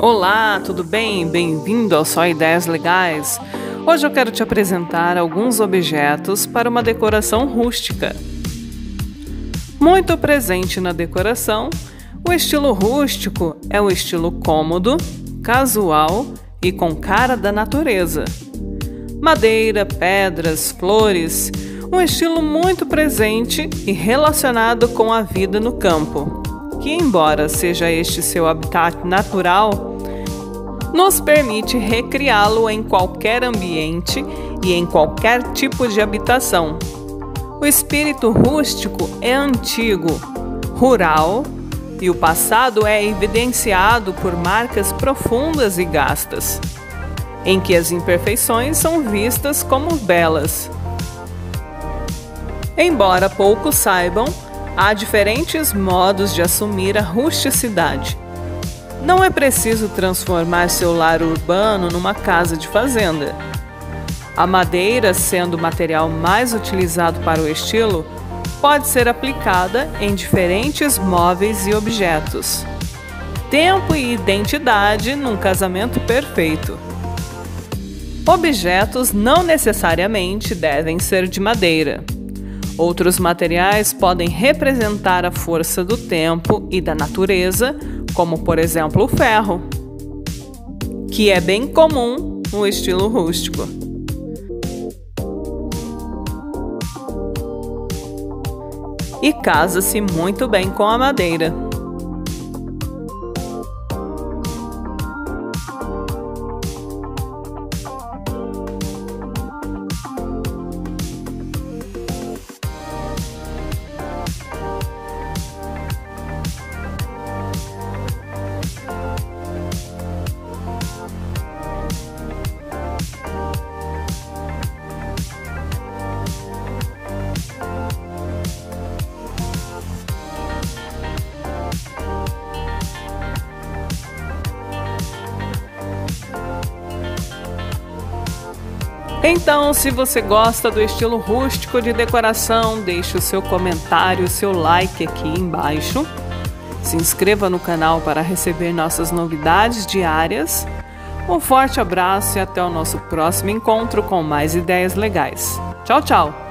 Olá, tudo bem? Bem-vindo ao Só Ideias Legais. Hoje eu quero te apresentar alguns objetos para uma decoração rústica. Muito presente na decoração, o estilo rústico é um estilo cômodo, casual e com cara da natureza. Madeira, pedras, flores, um estilo muito presente e relacionado com a vida no campo, que embora seja este seu habitat natural, nos permite recriá-lo em qualquer ambiente e em qualquer tipo de habitação. O espírito rústico é antigo, rural, e o passado é evidenciado por marcas profundas e gastas, em que as imperfeições são vistas como belas. Embora poucos saibam, há diferentes modos de assumir a rusticidade. Não é preciso transformar seu lar urbano numa casa de fazenda. A madeira, sendo o material mais utilizado para o estilo, pode ser aplicada em diferentes móveis e objetos. Tempo e identidade num casamento perfeito. Objetos não necessariamente devem ser de madeira. Outros materiais podem representar a força do tempo e da natureza, como por exemplo o ferro, que é bem comum no estilo rústico. E casa-se muito bem com a madeira. Então, se você gosta do estilo rústico de decoração, deixe o seu comentário, o seu like aqui embaixo. Se inscreva no canal para receber nossas novidades diárias. Um forte abraço e até o nosso próximo encontro com mais ideias legais. Tchau, tchau!